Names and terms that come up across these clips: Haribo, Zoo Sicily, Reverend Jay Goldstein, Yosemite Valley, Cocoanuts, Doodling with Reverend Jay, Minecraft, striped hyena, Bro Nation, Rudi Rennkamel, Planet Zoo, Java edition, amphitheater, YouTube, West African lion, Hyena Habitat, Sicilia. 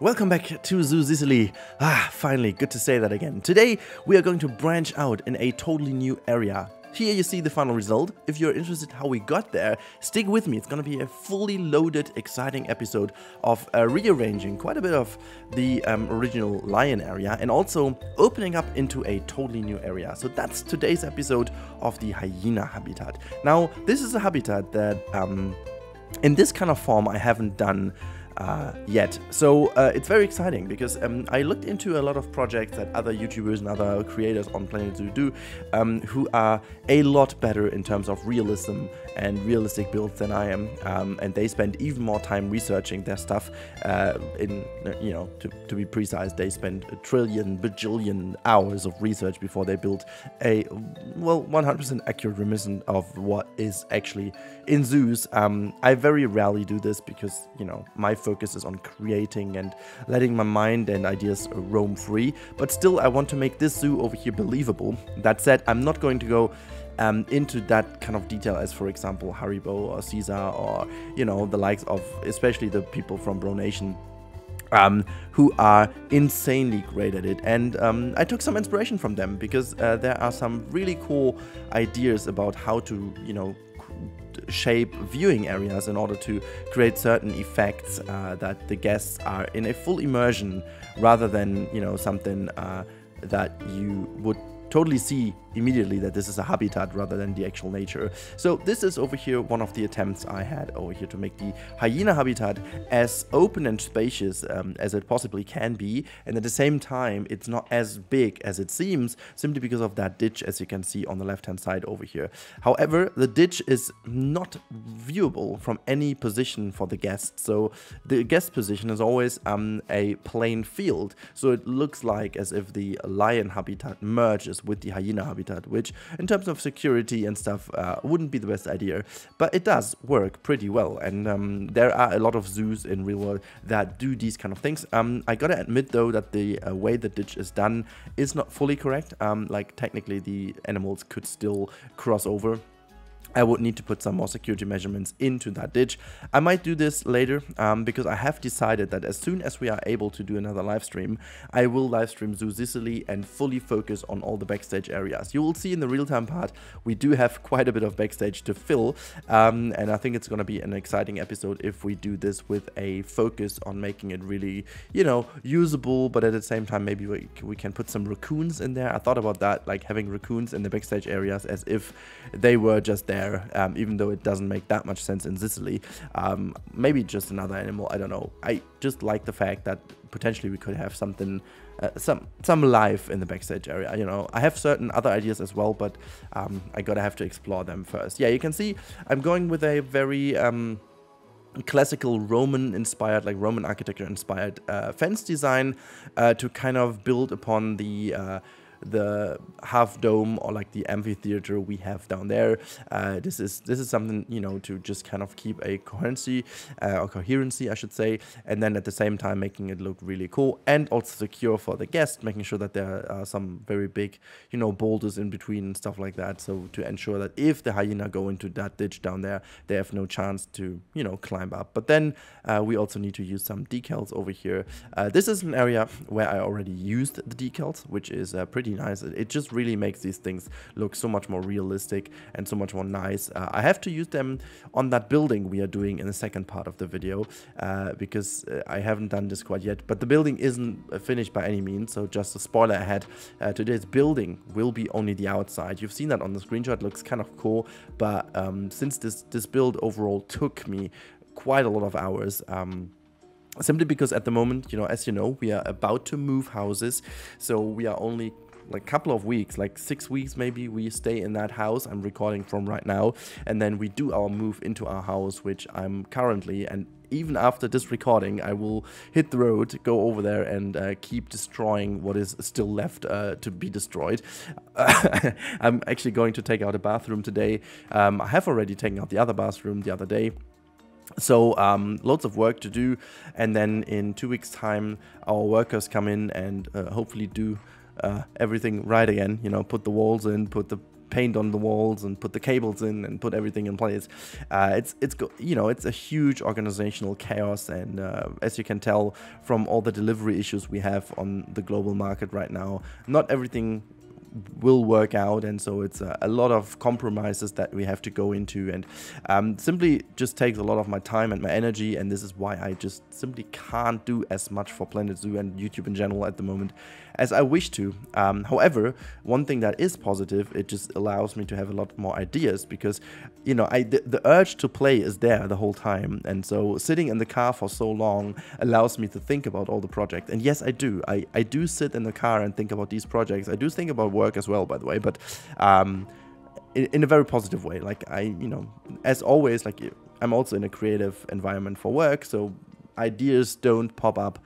Welcome back to Zoo Sicily. Finally, good to say that again. Today we are going to branch out in a totally new area. Here you see the final result. If you're interested how we got there, stick with me. It's gonna be a fully loaded, exciting episode of rearranging quite a bit of the original lion area and also opening up into a totally new area. So that's today's episode of the hyena habitat. Now, this is a habitat that in this kind of form I haven't done yet. So it's very exciting because I looked into a lot of projects that other YouTubers and other creators on Planet Zoo do who are a lot better in terms of realism and realistic builds than I am, and they spend even more time researching their stuff. You know, to be precise, they spend a trillion bajillion hours of research before they build a, well, 100% accurate reminiscent of what is actually in zoos. I very rarely do this because, you know, my focus is on creating and letting my mind and ideas roam free, but still I want to make this zoo over here believable. That said, I'm not going to go into that kind of detail as, for example, Haribo or Caesar or, you know, the likes of, especially the people from Bro Nation, who are insanely great at it. And I took some inspiration from them because there are some really cool ideas about how to, you know, shape viewing areas in order to create certain effects that the guests are in a full immersion, rather than, you know, something that you would totally see immediately that this is a habitat rather than the actual nature. So this is over here one of the attempts I had over here to make the hyena habitat as open and spacious as it possibly can be, and at the same time it's not as big as it seems, simply because of that ditch, as you can see on the left hand side over here. However, the ditch is not viewable from any position for the guest, so the guest position is always a plain field, so it looks like as if the lion habitat merges with the hyena habitat, which in terms of security and stuff wouldn't be the best idea, but it does work pretty well. And there are a lot of zoos in real world that do these kind of things. I gotta admit though that the way the ditch is done is not fully correct. Like, technically the animals could still cross over. I would need to put some more security measurements into that ditch. I might do this later, because I have decided that as soon as we are able to do another live stream, I will live stream Zoo Sicily and fully focus on all the backstage areas. You will see in the real-time part, we do have quite a bit of backstage to fill, and I think it's going to be an exciting episode if we do this with a focus on making it really, you know, usable, but at the same time maybe we can put some raccoons in there. I thought about that, like having raccoons in the backstage areas as if they were just there. Even though it doesn't make that much sense in Sicily. Maybe just another animal, I don't know. I just like the fact that potentially we could have something, some life in the backstage area, you know. I have certain other ideas as well, but I gotta have to explore them first. Yeah, you can see I'm going with a very classical Roman inspired, like Roman architecture inspired fence design to kind of build upon the half dome or like the amphitheater we have down there. This is something, you know, to just kind of keep a coherency or coherency I should say, and then at the same time making it look really cool and also secure for the guest, making sure that there are some very big, you know, boulders in between and stuff like that, so to ensure that if the hyena go into that ditch down there, they have no chance to, you know, climb up. But then we also need to use some decals over here. This is an area where I already used the decals, which is pretty nice. It just really makes these things look so much more realistic and so much more nice. I have to use them on that building we are doing in the second part of the video, because I haven't done this quite yet, but the building isn't finished by any means. So just a spoiler ahead, today's building will be only the outside. You've seen that on the screenshot, it looks kind of cool, but since this build overall took me quite a lot of hours, simply because at the moment, you know, as you know, we are about to move houses, so we are only like a couple of weeks, like 6 weeks maybe, we stay in that house I'm recording from right now, and then we do our move into our house, which I'm currently, and even after this recording I will hit the road, go over there and keep destroying what is still left to be destroyed. I'm actually going to take out a bathroom today. I have already taken out the other bathroom the other day. So lots of work to do, and then in 2 weeks time our workers come in and hopefully do everything right again, you know, put the walls in, put the paint on the walls and put the cables in and put everything in place. It's a huge organizational chaos, and as you can tell from all the delivery issues we have on the global market right now, not everything will work out, and so it's a lot of compromises that we have to go into, and simply just takes a lot of my time and my energy, and this is why I just simply can't do as much for Planet Zoo and YouTube in general at the moment as I wish to. However, one thing that is positive, it just allows me to have a lot more ideas, because you know, the urge to play is there the whole time, and so sitting in the car for so long allows me to think about all the projects. And yes, I do sit in the car and think about these projects. I do think about work as well, by the way, but in a very positive way. Like as always, like I'm also in a creative environment for work, so ideas don't pop up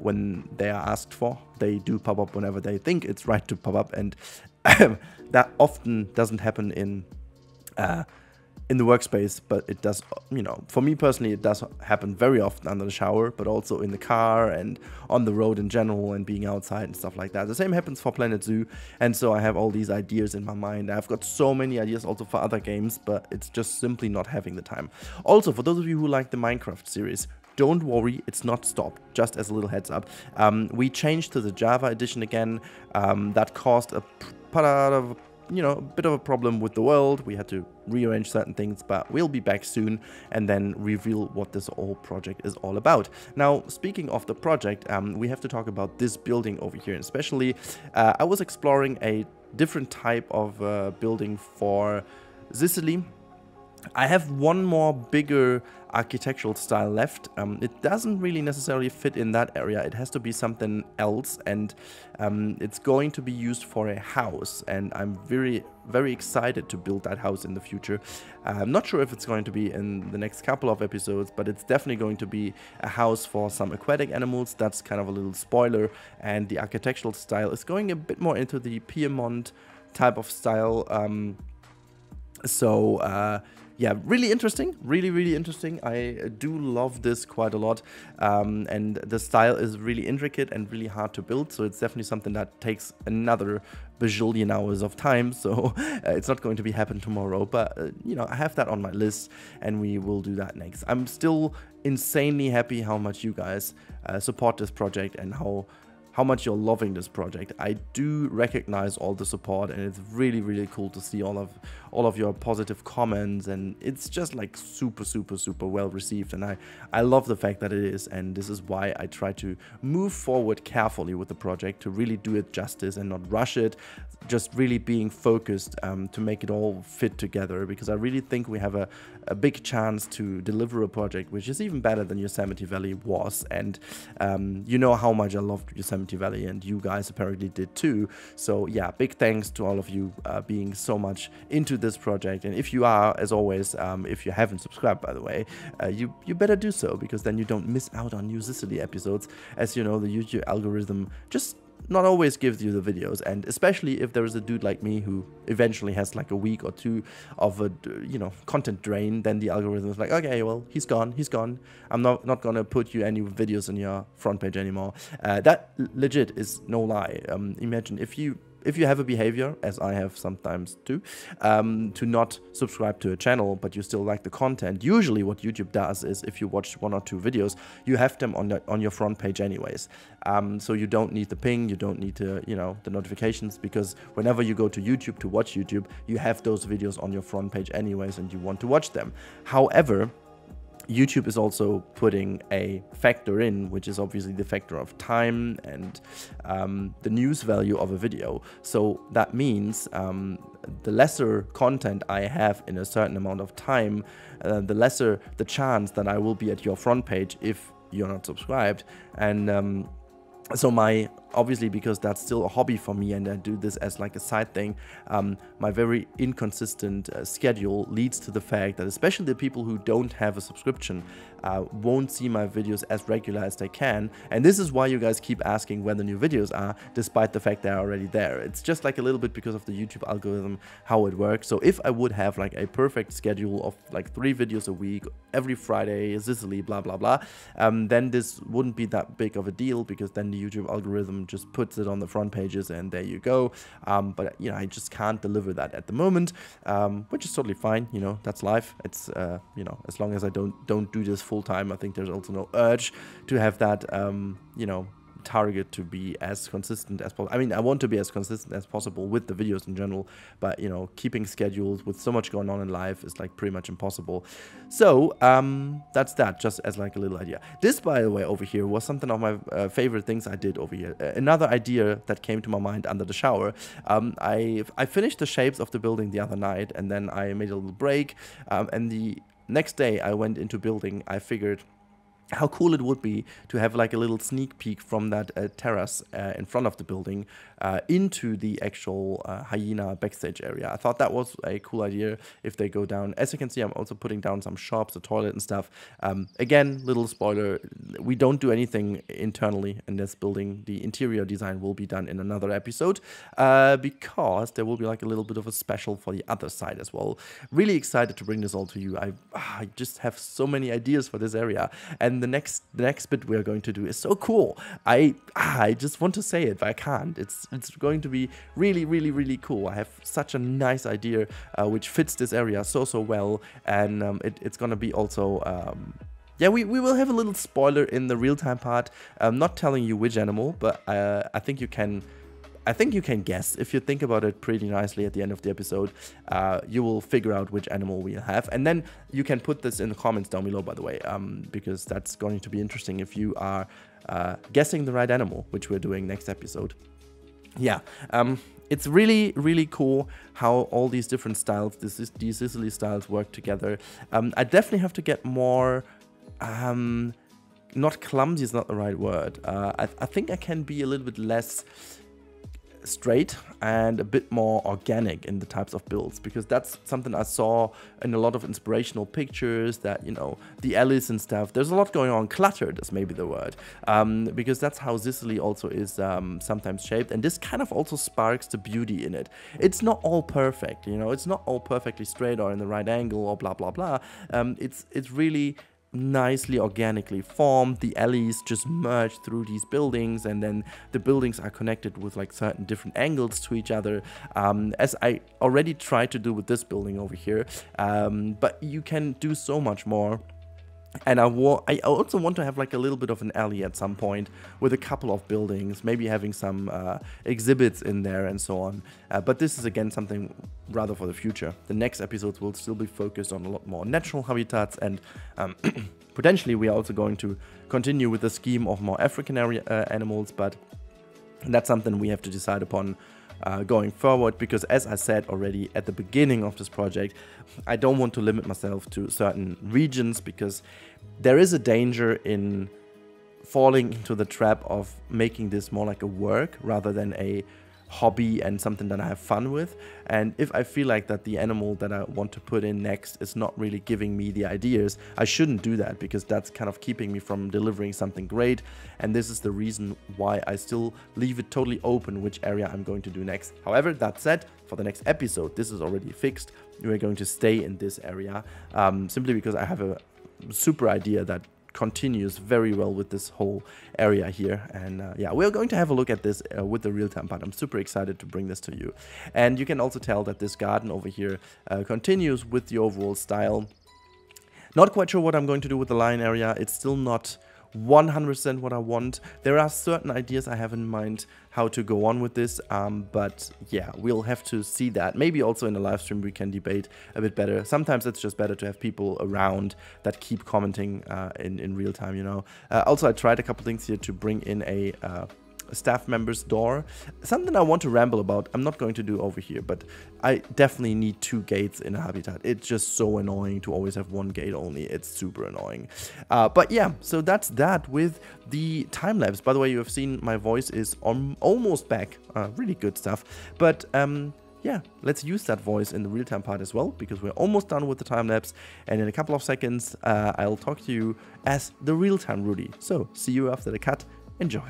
when they are asked for. They do pop up whenever they think it's right to pop up, and that often doesn't happen in the workspace, but it does, for me personally, it does happen very often under the shower, but also in the car and on the road in general and being outside and stuff like that. The same happens for Planet Zoo, and so I have all these ideas in my mind. I've got so many ideas also for other games, but it's just simply not having the time. Also, for those of you who like the Minecraft series, don't worry, it's not stopped, just as a little heads up. We changed to the Java edition again. That caused a bit of a problem with the world. We had to rearrange certain things, but we'll be back soon and then reveal what this whole project is all about. Now, speaking of the project, we have to talk about this building over here, and especially I was exploring a different type of building for Sicily. I have one more bigger architectural style left. It doesn't really necessarily fit in that area. It has to be something else, and it's going to be used for a house, and I'm very, very excited to build that house in the future. I'm not sure if it's going to be in the next couple of episodes, but it's definitely going to be a house for some aquatic animals. That's kind of a little spoiler, and the architectural style is going a bit more into the Piedmont type of style. Yeah, really interesting, really interesting. I do love this quite a lot, and the style is really intricate and really hard to build, so it's definitely something that takes another bajillion hours of time, so it's not going to be happen tomorrow, but I have that on my list, and we will do that next. I'm still insanely happy how much you guys support this project and how much you're loving this project. I do recognize all the support, and it's really cool to see all of your positive comments, and it's just like super well received, and I love the fact that it is, and this is why I try to move forward carefully with the project to really do it justice and not rush it, just really being focused to make it all fit together, because I really think we have a big chance to deliver a project which is even better than Yosemite Valley was, and you know how much I loved Yosemite Valley, and you guys apparently did too. So yeah, big thanks to all of you being so much into this project. And if you are, as always, if you haven't subscribed, by the way, you better do so, because then you don't miss out on new Sicily episodes. As you know, the YouTube algorithm just not always gives you the videos, and especially if there is a dude like me who eventually has like a week or two of a content drain, then the algorithm is like, okay, well, he's gone, I'm not gonna put you any videos on your front page anymore. That legit is no lie. Imagine if you have a behavior, as I have sometimes too, to not subscribe to a channel, but you still like the content. Usually what YouTube does is, if you watch one or two videos, you have them on your front page anyways. So you don't need the ping, you don't need to, the notifications, because whenever you go to YouTube to watch YouTube, you have those videos on your front page anyways, and you want to watch them. However, YouTube is also putting a factor in, which is obviously the factor of time and the news value of a video. So that means the lesser content I have in a certain amount of time, the lesser the chance that I will be at your front page if you're not subscribed. And so obviously, because that's still a hobby for me and I do this as like a side thing, my very inconsistent schedule leads to the fact that especially the people who don't have a subscription won't see my videos as regular as they can. And this is why you guys keep asking when the new videos are, despite the fact they're already there. It's just like a little bit because of the YouTube algorithm, how it works. So if I would have like a perfect schedule of like 3 videos a week, every Friday, Sicily, blah, blah, blah, then this wouldn't be that big of a deal, because then the YouTube algorithm just puts it on the front pages and there you go. But you know, I just can't deliver that at the moment, which is totally fine. You know, that's life. It's you know, as long as I don't do this full time, I think there's also no urge to have that you know, target to be as consistent as possible. I mean, I want to be as consistent as possible with the videos in general, but you know, keeping schedules with so much going on in life is like pretty much impossible. So that's that, just as like a little idea. This, by the way, over here was something of my favorite things I did over here. Another idea that came to my mind under the shower. I finished the shapes of the building the other night, and then I made a little break, and the next day I went into building. I figured how cool it would be to have like a little sneak peek from that terrace in front of the building into the actual hyena backstage area. I thought that was a cool idea if they go down. As you can see, I'm also putting down some shops, a toilet and stuff. Again, little spoiler, we don't do anything internally in this building. The interior design will be done in another episode because there will be like a little bit of a special for the other side as well. Really excited to bring this all to you. I just have so many ideas for this area. And the next bit we're going to do is so cool. I just want to say it, but I can't. It's going to be really, really, really cool. I have such a nice idea which fits this area so well, and it's gonna be also yeah, we will have a little spoiler in the real-time part. I'm not telling you which animal, but I think you can guess. If you think about it pretty nicely at the end of the episode, you will figure out which animal we'll have. And then you can put this in the comments down below, by the way, because that's going to be interesting if you are guessing the right animal, which we're doing next episode. Yeah, it's really, really cool how all these different styles, these Sicily styles work together. I definitely have to get more... not clumsy is not the right word. I think I can be a little bit less... straight and a bit more organic in the types of builds, because that's something I saw in a lot of inspirational pictures, that, you know, the alleys and stuff, there's a lot going on. Cluttered is maybe the word, because that's how Sicily also is sometimes shaped, and this kind of also sparks the beauty in it. It's not all perfect, you know, it's not all perfectly straight or in the right angle or blah blah blah. It's really nicely organically formed. The alleys just merge through these buildings, and then the buildings are connected with like certain different angles to each other, as I already tried to do with this building over here, but you can do so much more. And I also want to have like a little bit of an alley at some point with a couple of buildings, maybe having some exhibits in there and so on. But this is again something rather for the future. The next episodes will still be focused on a lot more natural habitats, and potentially we are also going to continue with the scheme of more African area, animals, but that's something we have to decide upon going forward, because as I said already at the beginning of this project, I don't want to limit myself to certain regions, because there is a danger in falling into the trap of making this more like a work rather than a hobby and something that I have fun with. And if I feel like that the animal that I want to put in next is not really giving me the ideas, I shouldn't do that, because that's kind of keeping me from delivering something great. And this is the reason why I still leave it totally open which area I'm going to do next. However, that said, for the next episode, this is already fixed. We're going to stay in this area, simply because I have a super idea that continues very well with this whole area here. And yeah, we're going to have a look at this with the real-time part. I'm super excited to bring this to you. And you can also tell that this garden over here continues with the overall style. Not quite sure what I'm going to do with the lion area. It's still not 100% what I want. There are certain ideas I have in mind how to go on with this, but yeah, we'll have to see that. Maybe also in the live stream we can debate a bit better. Sometimes it's just better to have people around that keep commenting in real time, you know. Also, I tried a couple things here to bring in a staff member's door. Something I want to ramble about, I'm not going to do over here, but I definitely need two gates in a habitat. It's just so annoying to always have one gate only. It's super annoying. But yeah, so that's that with the time-lapse. By the way, you have seen my voice is almost back. Really good stuff. But yeah, let's use that voice in the real-time part as well, because we're almost done with the time-lapse. And in a couple of seconds, I'll talk to you as the real-time Rudy. So, see you after the cut. Enjoy.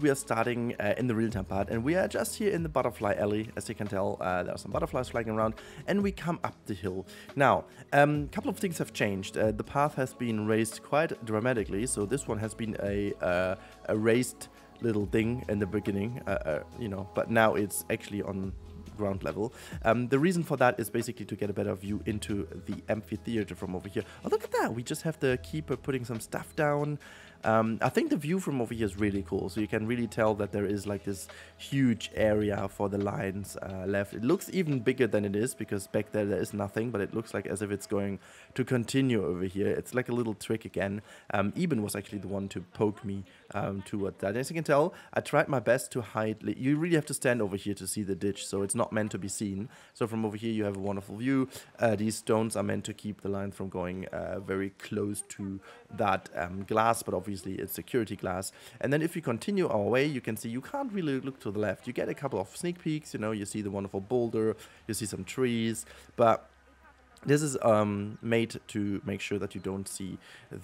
We are starting in the real-time part, and we are just here in the butterfly alley. As you can tell, there are some butterflies flying around, and we come up the hill. Now, a couple of things have changed. The path has been raised quite dramatically, so this one has been a raised little thing in the beginning, you know, but now it's actually on ground level. The reason for that is basically to get a better view into the amphitheater from over here. Oh, look at that! We just have to keep putting some stuff down. I think the view from over here is really cool, so you can really tell that there is like this huge area for the lions left. It looks even bigger than it is, because back there is nothing, but it looks like as if it's going to continue over here. It's like a little trick again. Eben was actually the one to poke me toward that. As you can tell, I tried my best to hide. You really have to stand over here to see the ditch, so it's not meant to be seen. So from over here you have a wonderful view. These stones are meant to keep the lions from going very close to that glass, but obviously it's security glass. And then if you continue our way, you can see you can't really look to the left. You get a couple of sneak peeks, you know, you see the wonderful boulder, you see some trees, but this is made to make sure that you don't see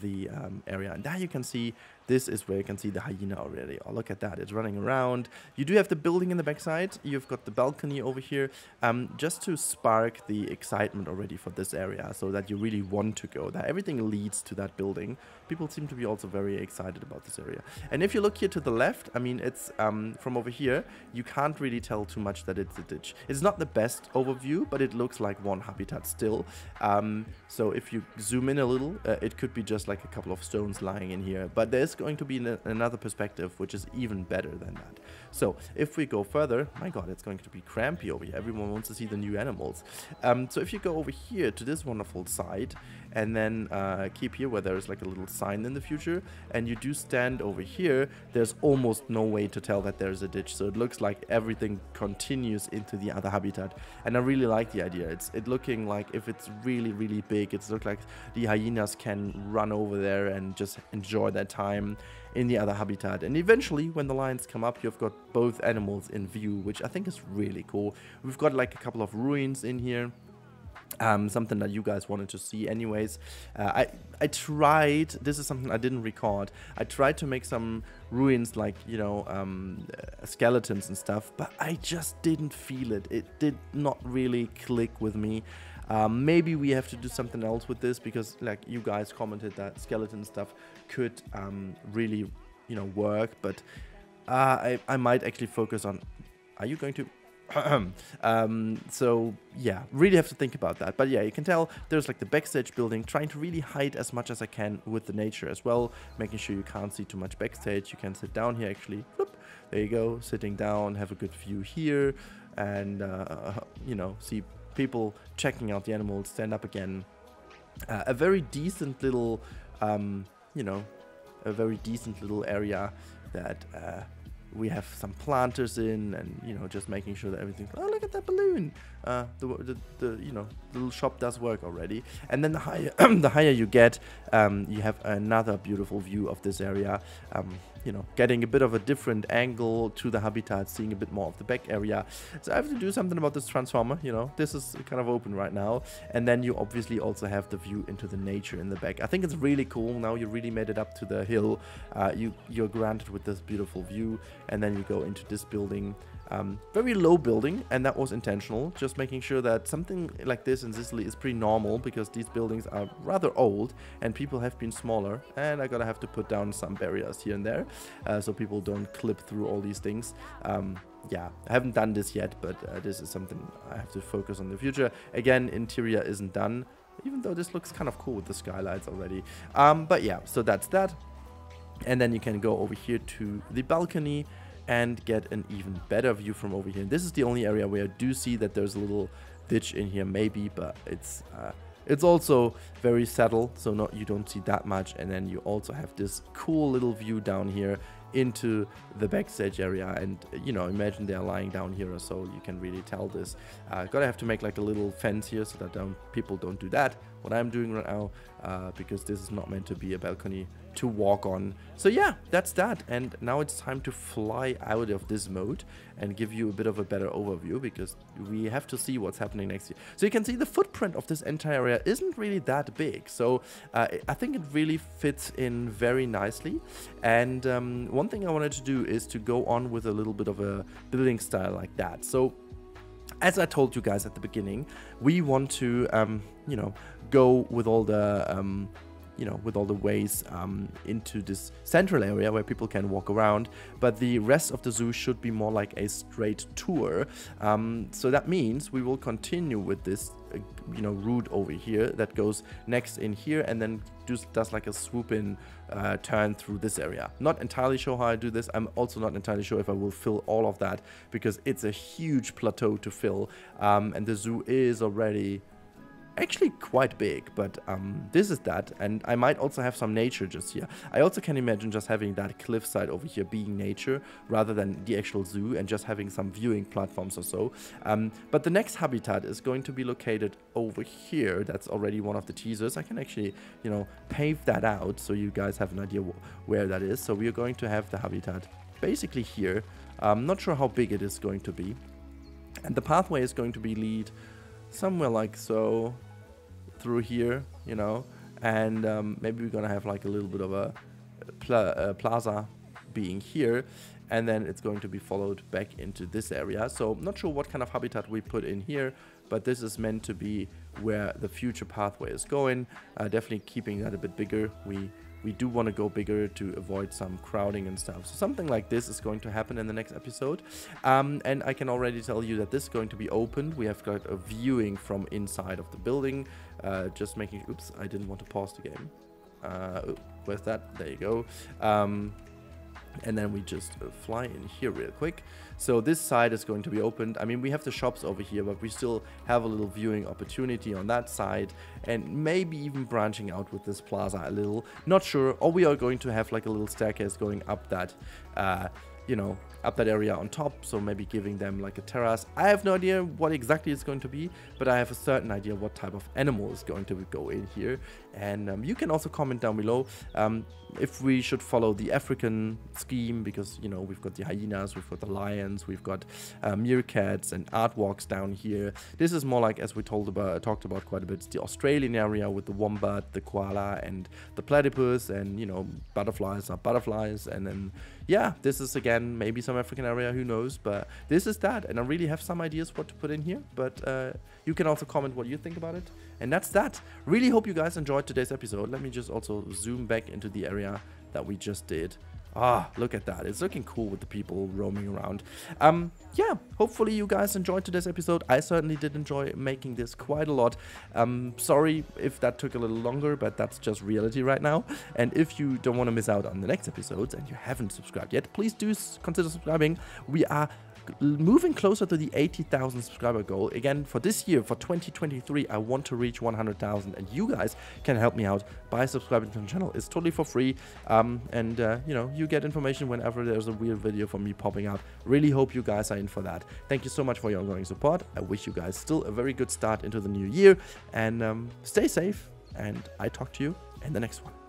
the area. And there you can see, this is where you can see the hyena already. Oh, look at that, it's running around. You do have the building in the backside. You've got the balcony over here, just to spark the excitement already for this area, so that you really want to go there. Everything leads to that building. People seem to be also very excited about this area. And if you look here to the left, I mean, it's from over here, you can't really tell too much that it's a ditch. It's not the best overview, but it looks like one habitat still. So if you zoom in a little, it could be just like a couple of stones lying in here, but there's going to be another perspective which is even better than that. So if we go further, my god, it's going to be crampy over here. Everyone wants to see the new animals. So if you go over here to this wonderful side, and then keep here where there's like a little sign in the future, and you do stand over here, there's almost no way to tell that there's a ditch. So it looks like everything continues into the other habitat, and I really like the idea. It's looking like if it's really, really big, it's look like the hyenas can run over there and just enjoy their time in the other habitat. And eventually when the lions come up, you've got both animals in view, which I think is really cool. We've got like a couple of ruins in here, something that you guys wanted to see anyways. I tried, this is something I didn't record, I tried to make some ruins like, you know, skeletons and stuff, but I just didn't feel it. It did not really click with me. Maybe we have to do something else with this, because like you guys commented that skeleton stuff could really, you know, work, but I might actually focus on, are you going to so yeah, really have to think about that. But yeah, you can tell there's like the backstage building, trying to really hide as much as I can with the nature as well, making sure you can't see too much backstage. You can sit down here actually. Whoop, there you go, sitting down, have a good view here, and you know, see people checking out the animals, stand up again. A very decent little, you know, a very decent little area that we have some planters in, and, you know, just making sure that everything's, oh, look at that balloon. You know, little shop does work already. And then the higher, the higher you get, you have another beautiful view of this area. You know, getting a bit of a different angle to the habitat, seeing a bit more of the back area. So I have to do something about this transformer, you know, this is kind of open right now. And then you obviously also have the view into the nature in the back. I think it's really cool. Now you really made it up to the hill. You're granted with this beautiful view. And then you go into this building, very low building, and that was intentional, just making sure that something like this in Sicily is pretty normal, because these buildings are rather old and people have been smaller, and I gotta have to put down some barriers here and there, so people don't clip through all these things. Yeah, I haven't done this yet, but this is something I have to focus on in the future. Again, interior isn't done, even though this looks kind of cool with the skylights already. But yeah, so that's that. And then you can go over here to the balcony and get an even better view from over here. And this is the only area where I do see that there's a little ditch in here, maybe, but it's also very subtle, so not, you don't see that much. And then you also have this cool little view down here into the backstage area, and, you know, imagine they're lying down here or so, you can really tell this. Gotta have to make like a little fence here so that people don't do that, what I'm doing right now, because this is not meant to be a balcony to walk on. So yeah, that's that, and now it's time to fly out of this mode and give you a bit of a better overview, because we have to see what's happening next year. So you can see the footprint of this entire area isn't really that big, so I think it really fits in very nicely. And one thing I wanted to do is to go on with a little bit of a building style like that. So as I told you guys at the beginning, we want to, you know, go with all the you know, with all the ways into this central area where people can walk around. But the rest of the zoo should be more like a straight tour. So that means we will continue with this, you know, route over here that goes next in here and then just does like a swoop in turn through this area. Not entirely sure how I do this. I'm also not entirely sure if I will fill all of that because it's a huge plateau to fill, and the zoo is already actually quite big, but this is that, and I might also have some nature just here. I also can imagine just having that cliffside over here being nature rather than the actual zoo, and just having some viewing platforms or so. But the next habitat is going to be located over here. That's already one of the teasers. I can actually, you know, pave that out so you guys have an idea where that is. So we are going to have the habitat basically here. I'm not sure how big it is going to be, and the pathway is going to be lead somewhere like so through here, you know, and maybe we're gonna have like a little bit of a plaza being here, and then it's going to be followed back into this area. So I'm not sure what kind of habitat we put in here, but this is meant to be where the future pathway is going. Definitely keeping that a bit bigger. We do want to go bigger to avoid some crowding and stuff. So something like this is going to happen in the next episode. And I can already tell you that this is going to be opened. We have got a viewing from inside of the building. Just making, oops, I didn't want to pause the game. Where's that? There you go. And then we just fly in here real quick. So this side is going to be opened. I mean, we have the shops over here, but we still have a little viewing opportunity on that side, and maybe even branching out with this plaza a little, not sure. Or we are going to have like a little staircase going up that you know, up that area on top, so maybe giving them like a terrace. I have no idea what exactly it's going to be, but I have a certain idea what type of animal is going to go in here. And you can also comment down below if we should follow the African scheme, because, you know, we've got the hyenas, we've got the lions, we've got meerkats and aardwalks down here. This is more like, as we talked about quite a bit, the Australian area with the wombat, the koala and the platypus, and, you know, butterflies are butterflies. And then, yeah, this is again maybe some African area, who knows, but this is that. And I really have some ideas what to put in here, but you can also comment what you think about it. And that's that. Really hope you guys enjoyed today's episode. Let me just also zoom back into the area that we just did. Ah, look at that. It's looking cool with the people roaming around. Yeah, hopefully you guys enjoyed today's episode. I certainly did enjoy making this quite a lot. Sorry if that took a little longer, but that's just reality right now. And if you don't want to miss out on the next episodes and you haven't subscribed yet, please do consider subscribing. We are moving closer to the 80,000 subscriber goal. Again, for this year, for 2023, I want to reach 100,000, and you guys can help me out by subscribing to the channel. It's totally for free, and you know, you get information whenever there's a weird video from me popping up. Really hope you guys are in for that. Thank you so much for your ongoing support. I wish you guys still a very good start into the new year, and stay safe, and I talk to you in the next one.